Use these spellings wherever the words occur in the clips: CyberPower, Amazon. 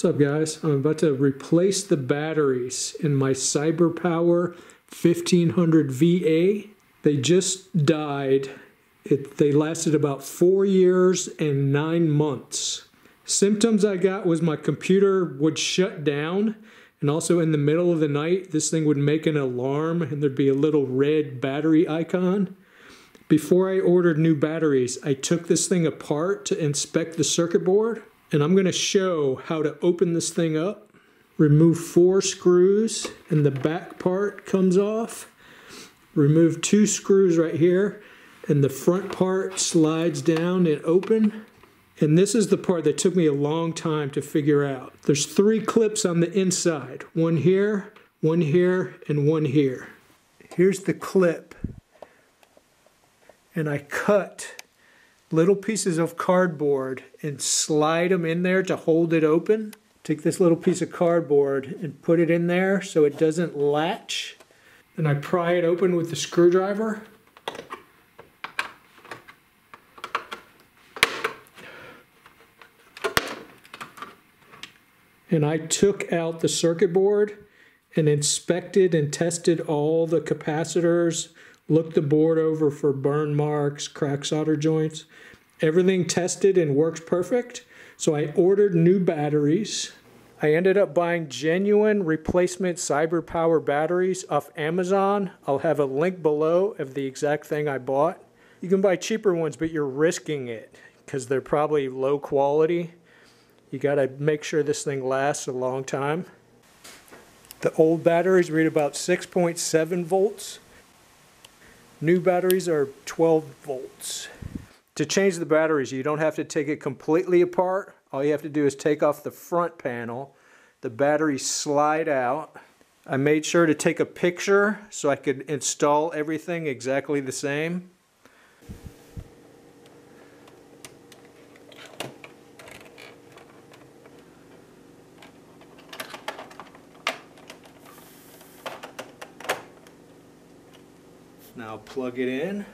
What's up, guys? I'm about to replace the batteries in my CyberPower 1500 VA. They just died. They lasted about 4 years and 9 months. Symptoms I got was my computer would shut down, and also in the middle of the night, this thing would make an alarm and there'd be a little red battery icon. Before I ordered new batteries, I took this thing apart to inspect the circuit board, and I'm going to show how to open this thing up. Remove 4 screws, and the back part comes off. Remove 2 screws right here, and the front part slides down and open. And this is the part that took me a long time to figure out. There's 3 clips on the inside. One here, one here, and one here. Here's the clip. And I cut little pieces of cardboard and slide them in there to hold it open. Take this little piece of cardboard and put it in there so it doesn't latch. And I pry it open with the screwdriver. And I took out the circuit board and inspected and tested all the capacitors, looked the board over for burn marks, cracked solder joints. Everything tested and works perfect. So I ordered new batteries. I ended up buying genuine replacement CyberPower batteries off Amazon. I'll have a link below of the exact thing I bought. You can buy cheaper ones, but you're risking it because they're probably low quality. You gotta make sure this thing lasts a long time. The old batteries read about 6.7 volts. New batteries are 12 volts. To change the batteries, you don't have to take it completely apart. All you have to do is take off the front panel. The batteries slide out. I made sure to take a picture so I could install everything exactly the same. Now plug it in.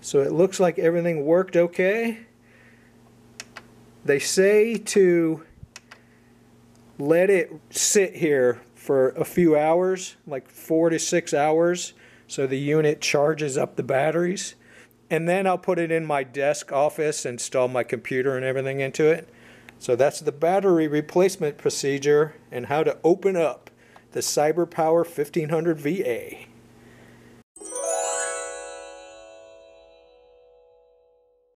So it looks like everything worked okay. They say to let it sit here for a few hours, like 4 to 6 hours, so the unit charges up the batteries. And then I'll put it in my desk office, install my computer and everything into it. So that's the battery replacement procedure and how to open up the CyberPower 1500 VA.